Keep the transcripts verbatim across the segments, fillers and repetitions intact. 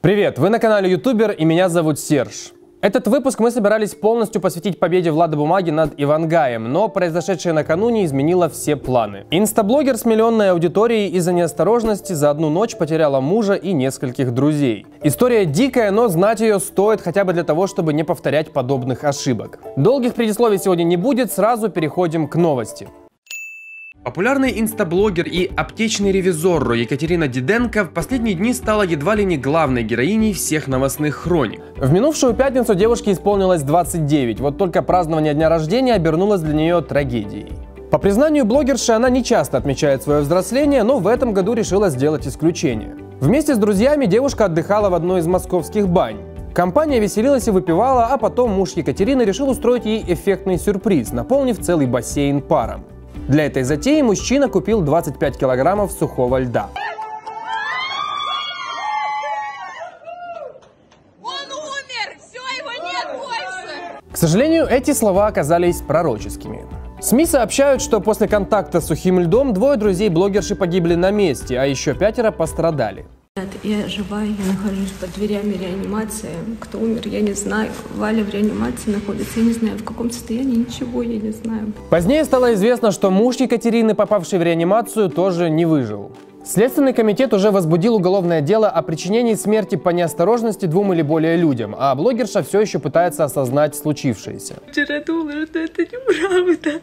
Привет, вы на канале Ютубер и меня зовут Серж. Этот выпуск мы собирались полностью посвятить победе Влада Бумаги над Ивангаем, но произошедшее накануне изменило все планы. Инстаблогер с миллионной аудиторией из-за неосторожности за одну ночь потеряла мужа и нескольких друзей. История дикая, но знать ее стоит хотя бы для того, чтобы не повторять подобных ошибок. Долгих предисловий сегодня не будет, сразу переходим к новости. Популярный инстаблогер и аптечный ревизорро Екатерина Диденко в последние дни стала едва ли не главной героиней всех новостных хроник. В минувшую пятницу девушке исполнилось двадцать девять, вот только празднование дня рождения обернулось для нее трагедией. По признанию блогерши, она не часто отмечает свое взросление, но в этом году решила сделать исключение. Вместе с друзьями девушка отдыхала в одной из московских бань. Компания веселилась и выпивала, а потом муж Екатерины решил устроить ей эффектный сюрприз, наполнив целый бассейн паром. Для этой затеи мужчина купил двадцать пять килограммов сухого льда. Он умер! Все, его нет больше! К сожалению, эти слова оказались пророческими. СМИ сообщают, что после контакта с сухим льдом двое друзей блогерши погибли на месте, а еще пятеро пострадали. Я жива, я нахожусь под дверями реанимации. Кто умер, я не знаю. Валя в реанимации находится, я не знаю, в каком состоянии, ничего я не знаю. Позднее стало известно, что муж Екатерины, попавший в реанимацию, тоже не выжил. Следственный комитет уже возбудил уголовное дело о причинении смерти по неосторожности двум или более людям, а блогерша все еще пытается осознать случившееся. Вчера думала, что это неправда.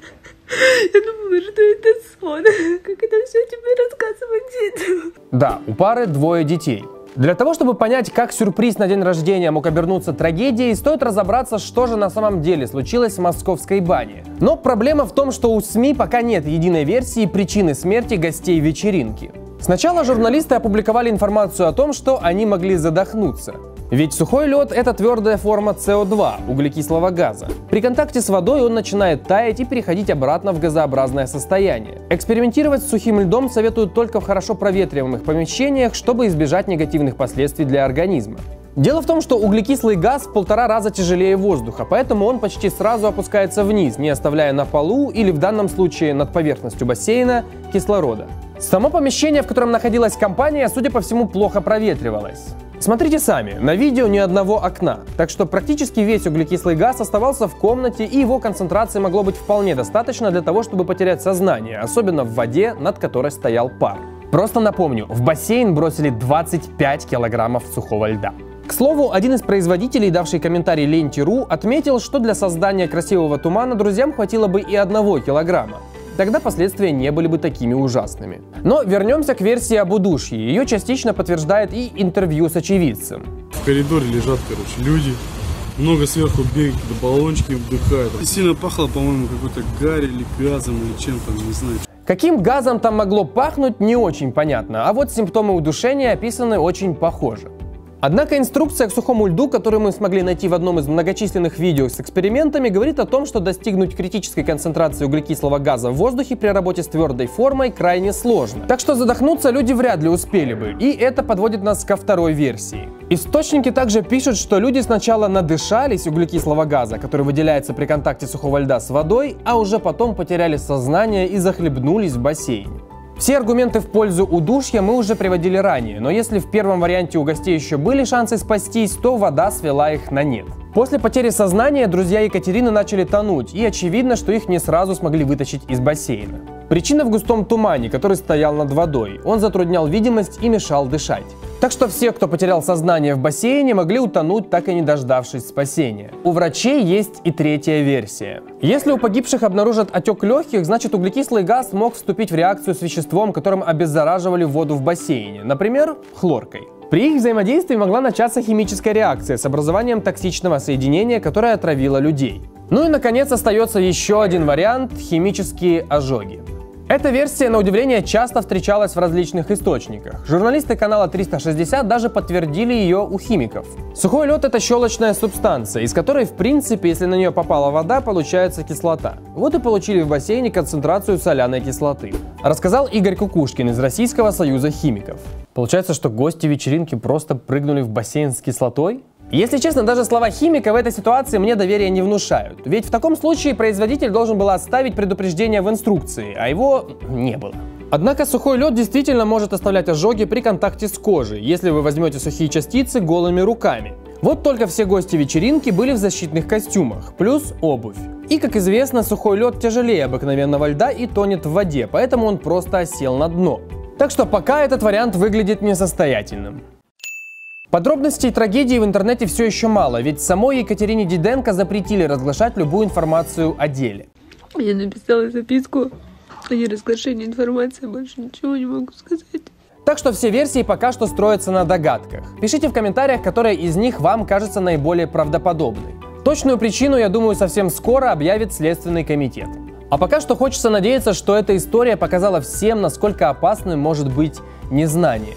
Я думала, что это сон. Как это все тебе рассказывать детям? Да, у пары двое детей. Для того, чтобы понять, как сюрприз на день рождения мог обернуться трагедией, стоит разобраться, что же на самом деле случилось в московской бане. Но проблема в том, что у СМИ пока нет единой версии причины смерти гостей вечеринки. Сначала журналисты опубликовали информацию о том, что они могли задохнуться. Ведь сухой лед – это твердая форма СО2, углекислого газа. При контакте с водой он начинает таять и переходить обратно в газообразное состояние. Экспериментировать с сухим льдом советуют только в хорошо проветриваемых помещениях, чтобы избежать негативных последствий для организма. Дело в том, что углекислый газ в полтора раза тяжелее воздуха, поэтому он почти сразу опускается вниз, не оставляя на полу или, в данном случае, над поверхностью бассейна кислорода. Само помещение, в котором находилась компания, судя по всему, плохо проветривалось. Смотрите сами, на видео ни одного окна, так что практически весь углекислый газ оставался в комнате, и его концентрации могло быть вполне достаточно для того, чтобы потерять сознание, особенно в воде, над которой стоял пар. Просто напомню, в бассейн бросили двадцать пять килограммов сухого льда. К слову, один из производителей, давший комментарий Ленте точка ру, отметил, что для создания красивого тумана друзьям хватило бы и одного килограмма. Тогда последствия не были бы такими ужасными. Но вернемся к версии об удушье. Ее частично подтверждает и интервью с очевидцем. В коридоре лежат, короче, люди. Много сверху бегают, баллончики вдыхают. Сильно пахло, по-моему, какой-то гарью или газом, или чем-то, не знаю. Каким газом там могло пахнуть, не очень понятно. А вот симптомы удушения описаны очень похоже. Однако инструкция к сухому льду, которую мы смогли найти в одном из многочисленных видео с экспериментами, говорит о том, что достигнуть критической концентрации углекислого газа в воздухе при работе с твердой формой крайне сложно. Так что задохнуться люди вряд ли успели бы, и это подводит нас ко второй версии. Источники также пишут, что люди сначала надышались углекислого газа, который выделяется при контакте сухого льда с водой, а уже потом потеряли сознание и захлебнулись в бассейне. Все аргументы в пользу удушья мы уже приводили ранее, но если в первом варианте у гостей еще были шансы спастись, то вода свела их на нет. После потери сознания друзья Екатерины начали тонуть, и очевидно, что их не сразу смогли вытащить из бассейна. Причина в густом тумане, который стоял над водой. Он затруднял видимость и мешал дышать. Так что все, кто потерял сознание в бассейне, могли утонуть, так и не дождавшись спасения. У врачей есть и третья версия. Если у погибших обнаружат отек легких, значит углекислый газ мог вступить в реакцию с веществом, которым обеззараживали воду в бассейне, например, хлоркой. При их взаимодействии могла начаться химическая реакция с образованием токсичного соединения, которое отравило людей. Ну и, наконец, остается еще один вариант – химические ожоги. Эта версия, на удивление, часто встречалась в различных источниках. Журналисты канала триста шестьдесят даже подтвердили ее у химиков. Сухой лед – это щелочная субстанция, из которой, в принципе, если на нее попала вода, получается кислота. Вот и получили в бассейне концентрацию соляной кислоты. Рассказал Игорь Кукушкин из Российского союза химиков. Получается, что гости вечеринки просто прыгнули в бассейн с кислотой? Если честно, даже слова химика в этой ситуации мне доверия не внушают. Ведь в таком случае производитель должен был оставить предупреждение в инструкции, а его не было. Однако сухой лед действительно может оставлять ожоги при контакте с кожей, если вы возьмете сухие частицы голыми руками. Вот только все гости вечеринки были в защитных костюмах, плюс обувь. И, как известно, сухой лед тяжелее обыкновенного льда и тонет в воде, поэтому он просто осел на дно. Так что пока этот вариант выглядит несостоятельным. Подробностей трагедии в интернете все еще мало, ведь самой Екатерине Диденко запретили разглашать любую информацию о деле. Я написала записку о неразглашении информации, больше ничего не могу сказать. Так что все версии пока что строятся на догадках. Пишите в комментариях, которая из них вам кажется наиболее правдоподобной. Точную причину, я думаю, совсем скоро объявит Следственный комитет. А пока что хочется надеяться, что эта история показала всем, насколько опасным может быть незнание.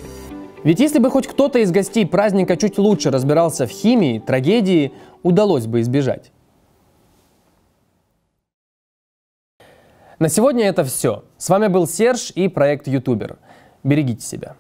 Ведь если бы хоть кто-то из гостей праздника чуть лучше разбирался в химии, трагедии удалось бы избежать. На сегодня это все. С вами был Серж и проект Ютубер. Берегите себя.